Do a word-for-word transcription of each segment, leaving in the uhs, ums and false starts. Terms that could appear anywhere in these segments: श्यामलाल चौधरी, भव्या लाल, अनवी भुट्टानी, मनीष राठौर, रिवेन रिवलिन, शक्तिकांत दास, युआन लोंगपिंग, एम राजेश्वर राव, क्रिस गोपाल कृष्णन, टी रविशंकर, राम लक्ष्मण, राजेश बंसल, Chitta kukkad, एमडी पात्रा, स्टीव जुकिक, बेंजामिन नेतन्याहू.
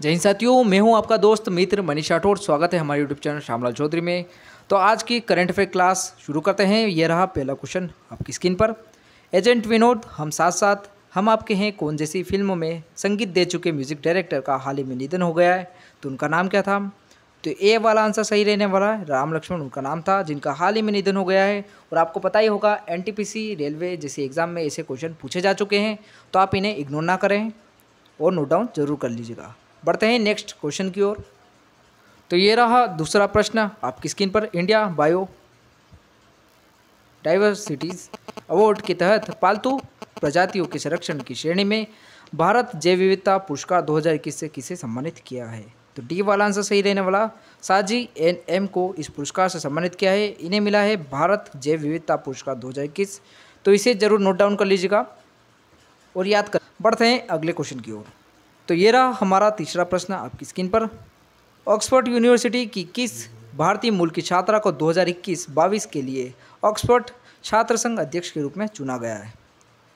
जय हिंद साथियों, मैं हूं आपका दोस्त मित्र मनीष राठौर। स्वागत है हमारे यूट्यूब चैनल श्यामलाल चौधरी में। तो आज की करंट अफेयर क्लास शुरू करते हैं। यह रहा पहला क्वेश्चन आपकी स्क्रीन पर। एजेंट विनोद, हम साथ साथ हम आपके हैं कौन जैसी फिल्मों में संगीत दे चुके म्यूजिक डायरेक्टर का हाल ही में निधन हो गया है, तो उनका नाम क्या था? तो ए वाला आंसर सही रहने वाला है। राम लक्ष्मण उनका नाम था जिनका हाल ही में निधन हो गया है। और आपको पता ही होगा एनटीपीसी रेलवे जैसे एग्जाम में ऐसे क्वेश्चन पूछे जा चुके हैं, तो आप इन्हें इग्नोर ना करें और नोट डाउन जरूर कर लीजिएगा। बढ़ते हैं नेक्स्ट क्वेश्चन की ओर। तो ये रहा दूसरा प्रश्न आपकी स्क्रीन पर। इंडिया बायो डाइवर्सिटीज अवार्ड के तहत पालतू प्रजातियों के संरक्षण की श्रेणी में भारत जैव विविधता पुरस्कार दो हज़ार इक्कीस से किसे सम्मानित किया है? तो डी वाला आंसर सही रहने वाला। साजी एन एम को इस पुरस्कार से सम्मानित किया है। इन्हें मिला है भारत जैव विविधता पुरस्कार दो हज़ार इक्कीस। तो इसे जरूर नोट डाउन कर लीजिएगा और याद कर। बढ़ते हैं अगले क्वेश्चन की ओर। तो ये रहा हमारा तीसरा प्रश्न आपकी स्क्रीन पर। ऑक्सफोर्ड यूनिवर्सिटी की किस भारतीय मूल की छात्रा को दो हज़ार इक्कीस बाईस के लिए ऑक्सफोर्ड छात्र संघ अध्यक्ष के रूप में चुना गया है?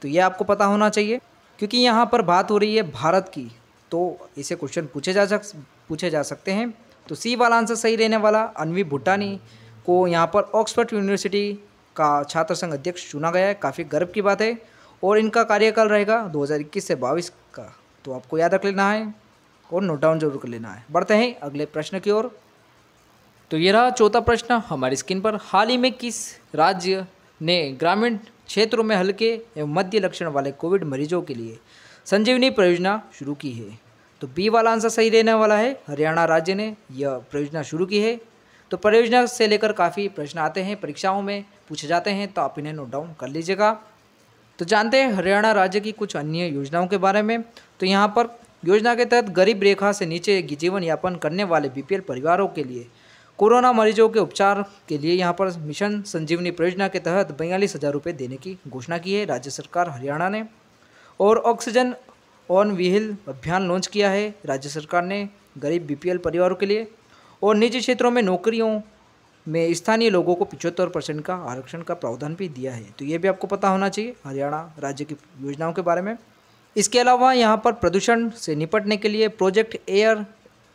तो ये आपको पता होना चाहिए, क्योंकि यहाँ पर बात हो रही है भारत की, तो इसे क्वेश्चन पूछे जा सक पूछे जा सकते हैं। तो सी वाला आंसर सही रहने वाला। अनवी भुट्टानी को यहाँ पर ऑक्सफोर्ड यूनिवर्सिटी का छात्र संघ अध्यक्ष चुना गया है। काफ़ी गर्व की बात है और इनका कार्यकाल रहेगा दो हज़ार इक्कीस से बाईस का, तो आपको याद रख लेना है और नोट डाउन जरूर कर लेना है। बढ़ते हैं अगले प्रश्न की ओर। तो ये रहा चौथा प्रश्न हमारी स्क्रीन पर। हाल ही में किस राज्य ने ग्रामीण क्षेत्रों में हल्के एवं मध्य लक्षण वाले कोविड मरीजों के लिए संजीवनी परियोजना शुरू की है? तो बी वाला आंसर सही रहने वाला है। हरियाणा राज्य ने यह परियोजना शुरू की है। तो परियोजना से लेकर काफ़ी प्रश्न आते हैं परीक्षाओं में, पूछे जाते हैं, तो आप इन्हें नोट डाउन कर लीजिएगा। तो जानते हैं हरियाणा राज्य की कुछ अन्य योजनाओं के बारे में। तो यहाँ पर योजना के तहत गरीब रेखा से नीचे जीवन यापन करने वाले बीपीएल परिवारों के लिए कोरोना मरीजों के उपचार के लिए यहाँ पर मिशन संजीवनी परियोजना के तहत बयालीस हज़ार रुपये देने की घोषणा की है राज्य सरकार हरियाणा ने। और ऑक्सीजन ऑन व्हील अभियान लॉन्च किया है राज्य सरकार ने गरीब बीपीएल परिवारों के लिए। और निजी क्षेत्रों में नौकरियों में स्थानीय लोगों को पिछहत्तर परसेंट का आरक्षण का प्रावधान भी दिया है। तो ये भी आपको पता होना चाहिए हरियाणा राज्य की योजनाओं के बारे में। इसके अलावा यहाँ पर प्रदूषण से निपटने के लिए project air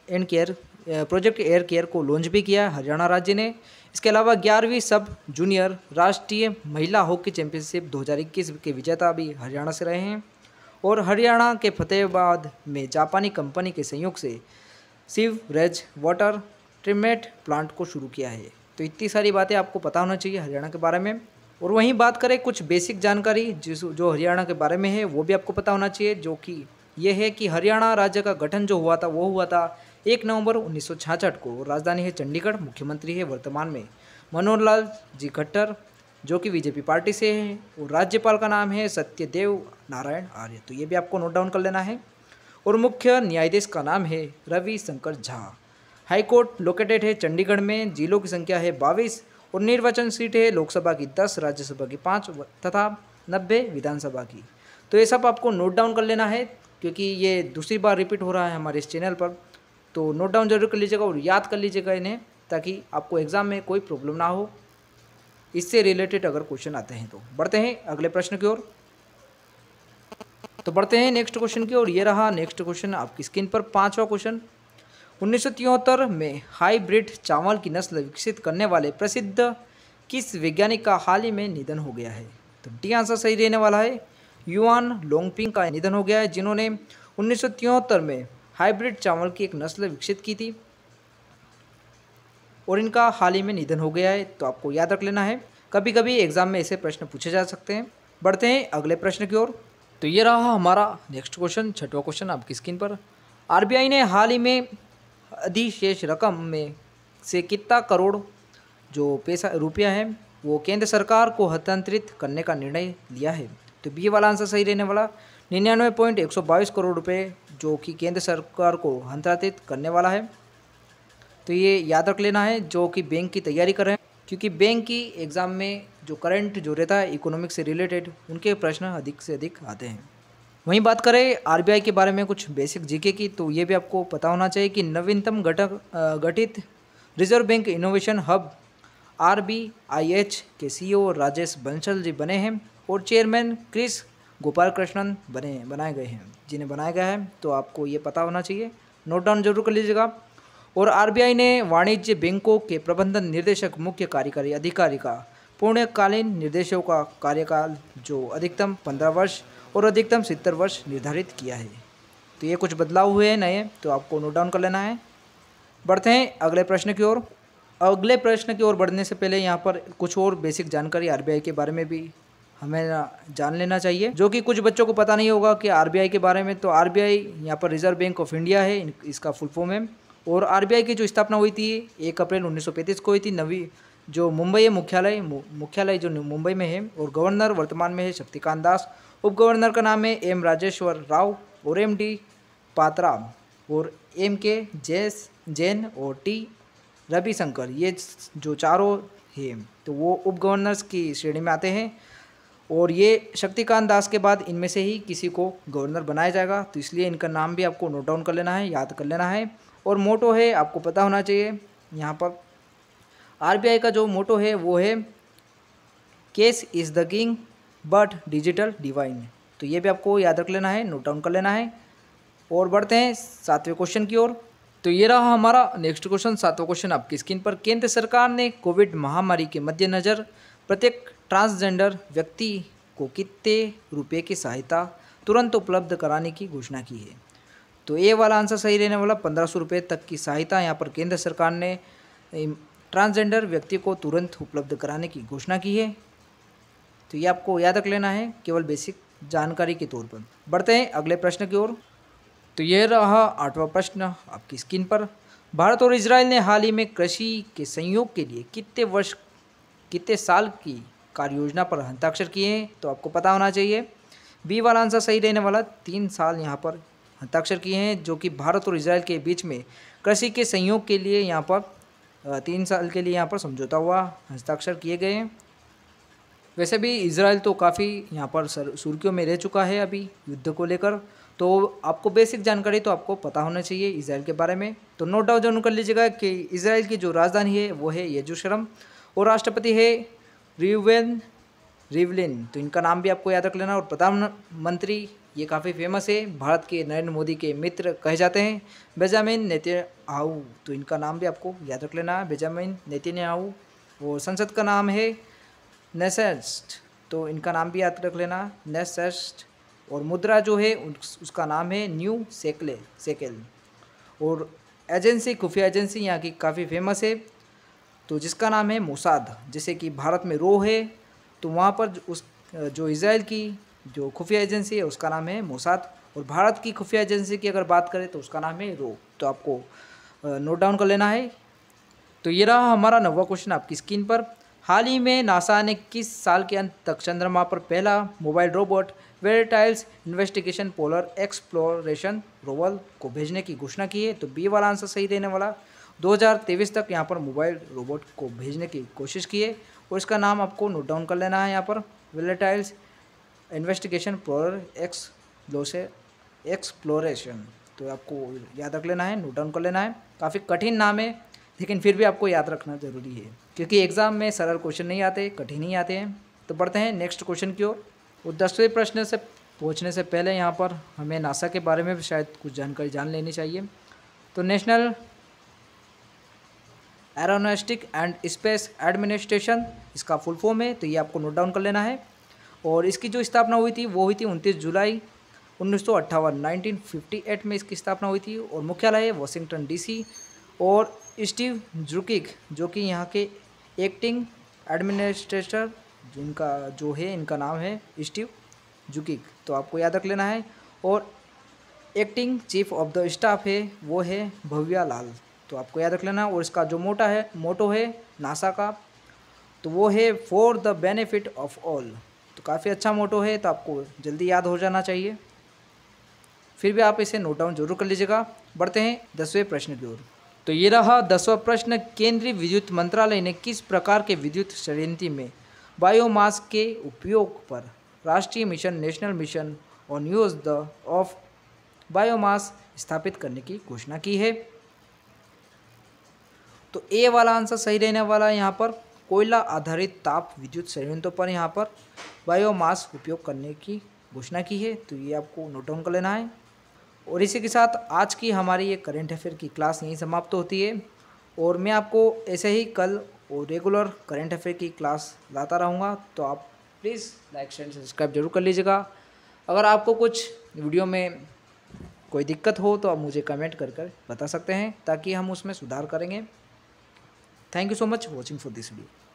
and care project air care को लॉन्च भी किया है हरियाणा राज्य ने। इसके अलावा ग्यारहवीं सब जूनियर राष्ट्रीय महिला हॉकी चैंपियनशिप दो हज़ार इक्कीस के विजेता भी हरियाणा से रहे हैं। और हरियाणा के फतेहाबाद में जापानी कंपनी के सहयोग से सीवरेज वाटर ट्रीटमेंट प्लांट को शुरू किया है। तो इतनी सारी बातें आपको पता होना चाहिए हरियाणा के बारे में। और वहीं बात करें कुछ बेसिक जानकारी जिस जो हरियाणा के बारे में है, वो भी आपको पता होना चाहिए, जो कि ये है कि हरियाणा राज्य का गठन जो हुआ था वो हुआ था एक नवंबर उन्नीस सौ छियासठ को। राजधानी है चंडीगढ़। मुख्यमंत्री है वर्तमान में मनोहर लाल जी खट्टर, जो कि बीजेपी पार्टी से है। और राज्यपाल का नाम है सत्यदेव नारायण आर्य। तो ये भी आपको नोट डाउन कर लेना है। और मुख्य न्यायाधीश का नाम है रविशंकर झा। हाईकोर्ट लोकेटेड है चंडीगढ़ में। जिलों की संख्या है बाईस और निर्वाचन सीट है लोकसभा की दस, राज्यसभा की पाँच तथा नब्बे विधानसभा की। तो ये सब आपको नोट डाउन कर लेना है, क्योंकि ये दूसरी बार रिपीट हो रहा है हमारे इस चैनल पर। तो नोट डाउन जरूर कर लीजिएगा और याद कर लीजिएगा इन्हें, ताकि आपको एग्ज़ाम में कोई प्रॉब्लम ना हो, इससे रिलेटेड अगर क्वेश्चन आते हैं तो। बढ़ते हैं अगले प्रश्न की ओर। तो बढ़ते हैं नेक्स्ट क्वेश्चन की ओर। ये रहा नेक्स्ट क्वेश्चन आपकी स्क्रीन पर, पाँचवा क्वेश्चन। उन्नीस सौ तिहत्तर में हाईब्रिड चावल की नस्ल विकसित करने वाले प्रसिद्ध किस वैज्ञानिक का हाल ही में निधन हो गया है? तो डी आंसर सही रहने वाला है। युआन लोंगपिंग का निधन हो गया है, जिन्होंने उन्नीस सौ तिहत्तर में हाईब्रिड चावल की एक नस्ल विकसित की थी और इनका हाल ही में निधन हो गया है। तो आपको याद रख लेना है, कभी कभी एग्जाम में ऐसे प्रश्न पूछे जा सकते हैं। बढ़ते हैं अगले प्रश्न की ओर। तो ये रहा हमारा नेक्स्ट क्वेश्चन, छठवा क्वेश्चन आपकी स्क्रीन पर। आर बी आई ने हाल ही में अधिशेष रकम में से कितना करोड़ जो पैसा रुपया है वो केंद्र सरकार को हस्तांतरित करने का निर्णय लिया है? तो बी वाला आंसर सही रहने वाला। निन्यानवे पॉइंट एक सौ बाईस करोड़ रुपये जो कि केंद्र सरकार को हस्तांतरित करने वाला है। तो ये याद रख लेना है, जो कि बैंक की तैयारी कर रहे हैं, क्योंकि बैंक की एग्ज़ाम में जो करंट जो रहता है इकोनॉमिक से रिलेटेड, उनके प्रश्न अधिक से अधिक आते हैं। वहीं बात करें आरबीआई के बारे में कुछ बेसिक जीके की, तो ये भी आपको पता होना चाहिए कि नवीनतम घटक गठित reserve bank innovation hub RBIH के सीईओ राजेश बंसल जी बने हैं और चेयरमैन क्रिस गोपाल कृष्णन बने बनाए गए हैं जिन्हें बनाया गया है। तो आपको ये पता होना चाहिए। नोट डाउन जरूर कर लीजिएगा। और आरबीआई ने वाणिज्य बैंकों के प्रबंधन निर्देशक मुख्य कार्यकारी अधिकारी का पूर्णकालीन निर्देशों का कार्यकाल जो अधिकतम पंद्रह वर्ष और अधिकतम सत्तर वर्ष निर्धारित किया है। तो ये कुछ बदलाव हुए हैं नए, तो आपको नोट डाउन कर लेना है। बढ़ते हैं अगले प्रश्न की ओर। अगले प्रश्न की ओर बढ़ने से पहले यहाँ पर कुछ और बेसिक जानकारी आरबीआई के बारे में भी हमें जान लेना चाहिए, जो कि कुछ बच्चों को पता नहीं होगा कि आरबीआई के बारे में। तो आरबीआई यहाँ पर रिजर्व बैंक ऑफ इंडिया है, इसका फुल फॉर्म है। और आरबीआई की जो स्थापना हुई थी एक अप्रैल उन्नीस सौ पैंतीस को हुई थी। नवी जो मुंबई है मुख्यालय मुख्यालय जो मुंबई में है। और गवर्नर वर्तमान में है शक्तिकांत दास। उप गवर्नर का नाम है एम राजेश्वर राव और एमडी पात्रा और एम के जैस जैन और टी रविशंकर, ये जो चारों हैं तो वो उप गवर्नर्स की श्रेणी में आते हैं। और ये शक्तिकांत दास के बाद इनमें से ही किसी को गवर्नर बनाया जाएगा, तो इसलिए इनका नाम भी आपको नोट डाउन कर लेना है, याद कर लेना है। और मोटो है आपको पता होना चाहिए। यहाँ पर आरबीआई का जो मोटो है वो है cash is the king but digital divine. तो ये भी आपको याद रख लेना है, नोट डाउन कर लेना है। और बढ़ते हैं सातवें क्वेश्चन की ओर। तो ये रहा हमारा नेक्स्ट क्वेश्चन, सातवां क्वेश्चन आपकी स्क्रीन पर। केंद्र सरकार ने कोविड महामारी के मद्देनज़र प्रत्येक ट्रांसजेंडर व्यक्ति को कितने रुपये की सहायता तुरंत उपलब्ध कराने की घोषणा की है। तो ये वाला आंसर सही रहने वाला, पंद्रह सौ रुपये तक की सहायता यहाँ पर केंद्र सरकार ने ट्रांसजेंडर व्यक्ति को तुरंत उपलब्ध कराने की घोषणा की है। तो ये आपको याद रख लेना है केवल बेसिक जानकारी के तौर पर। बढ़ते हैं अगले प्रश्न की ओर। तो यह रहा आठवां प्रश्न आपकी स्क्रीन पर। भारत और इजराइल ने हाल ही में कृषि के संयोग के लिए कितने वर्ष कितने साल की कार्य योजना पर हस्ताक्षर किए हैं। तो आपको पता होना चाहिए। बी वाला आंसर सही रहने वाला, तीन साल यहाँ पर हस्ताक्षर किए हैं, जो कि भारत और इजराइल के बीच में कृषि के संयोग के लिए यहाँ पर तीन साल के लिए यहाँ पर समझौता हुआ, हस्ताक्षर किए गए हैं। वैसे भी इजराइल तो काफ़ी यहाँ पर सुर्खियों में रह चुका है अभी युद्ध को लेकर, तो आपको बेसिक जानकारी तो आपको पता होना चाहिए इजराइल के बारे में। तो नोट डाउन जरूर कर लीजिएगा कि इजराइल की जो राजधानी है वो है यरूशलेम और राष्ट्रपति है रिवेन रिवलिन, तो इनका नाम भी आपको याद रख लेना। और प्रधानमंत्री ये काफ़ी फेमस है, भारत के नरेंद्र मोदी के मित्र कहे जाते हैं बेंजामिन नेतन्याहू, तो इनका नाम भी आपको याद रख लेना है, बेंजामिन नेतन्याहू। और संसद का नाम है नेसेस्ट, तो इनका नाम भी याद रख लेना नेसेस्ट। और मुद्रा जो है उसका नाम है न्यू सेकले सेकेल। और एजेंसी खुफिया एजेंसी यहाँ की काफ़ी फेमस है, तो जिसका नाम है मोसाद। जैसे कि भारत में रो है, तो वहाँ पर उस जो इजराइल की जो खुफिया एजेंसी है उसका नाम है मोसाद। और भारत की खुफिया एजेंसी की अगर बात करें तो उसका नाम है रो। तो आपको नोट डाउन कर लेना है। तो ये रहा हमारा नौवां क्वेश्चन आपकी स्क्रीन पर। हाल ही में नासा ने किस साल के अंत तक चंद्रमा पर पहला mobile robot volatiles investigation polar exploration rover को भेजने की घोषणा की है। तो बी वाला आंसर सही देने वाला, दो हज़ार तेईस तक यहाँ पर मोबाइल रोबोट को भेजने की कोशिश की है। और इसका नाम आपको नोट डाउन कर लेना है यहाँ पर, वेरिटाइल्स इन्वेस्टिगेशन पोलर एक्सप्लोरेशन। तो आपको याद रख लेना है, नोट डाउन कर लेना है। काफ़ी कठिन नाम है, लेकिन फिर भी आपको याद रखना ज़रूरी है, क्योंकि एग्ज़ाम में सरल क्वेश्चन नहीं आते, कठिन ही आते हैं। तो बढ़ते हैं नेक्स्ट क्वेश्चन की ओर। और दसवें प्रश्न से पहुंचने से पहले यहाँ पर हमें नासा के बारे में भी शायद कुछ जानकारी जान लेनी चाहिए। तो national aeronautic and space administration इसका फुल फॉर्म है, तो ये आपको नोट डाउन कर लेना है। और इसकी जो स्थापना हुई थी वो हुई थी उनतीस जुलाई उन्नीस सौ अट्ठावन नाइनटीन फिफ्टी एट में इसकी स्थापना हुई थी। और मुख्यालय है वॉशिंगटन डी सी। और स्टीव जुकिक जो कि यहाँ के एक्टिंग एडमिनिस्ट्रेटर जिनका जो है इनका नाम है स्टीव जुकिक, तो आपको याद रख लेना है। और acting chief of the staff है वो है भव्या लाल, तो आपको याद रख लेना। और इसका जो मोटा है मोटो है नासा का, तो वो है for the benefit of all. तो काफ़ी अच्छा मोटो है, तो आपको जल्दी याद हो जाना चाहिए, फिर भी आप इसे नोट डाउन जरूर कर लीजिएगा। बढ़ते हैं दसवें प्रश्न की ओर। तो ये रहा दसवां प्रश्न। केंद्रीय विद्युत मंत्रालय ने किस प्रकार के विद्युत षड्यंत्र में बायोमास के उपयोग पर राष्ट्रीय मिशन नेशनल मिशन और न्यूज द ऑफ बायोमास स्थापित करने की घोषणा की है। तो ए वाला आंसर सही रहने वाला, यहाँ पर कोयला आधारित ताप विद्युत षड्यंत्रों पर यहाँ पर बायोमास उपयोग करने की घोषणा की है। तो ये आपको नोट डाउन कर लेना है। और इसी के साथ आज की हमारी ये करंट अफेयर की क्लास यहीं समाप्त होती है और मैं आपको ऐसे ही कल और रेगुलर करंट अफेयर की क्लास लाता रहूँगा। तो आप प्लीज़ लाइक शेयर सब्सक्राइब जरूर कर लीजिएगा। अगर आपको कुछ वीडियो में कोई दिक्कत हो तो आप मुझे कमेंट कर कर बता सकते हैं ताकि हम उसमें सुधार करेंगे। Thank you so much watching for this video.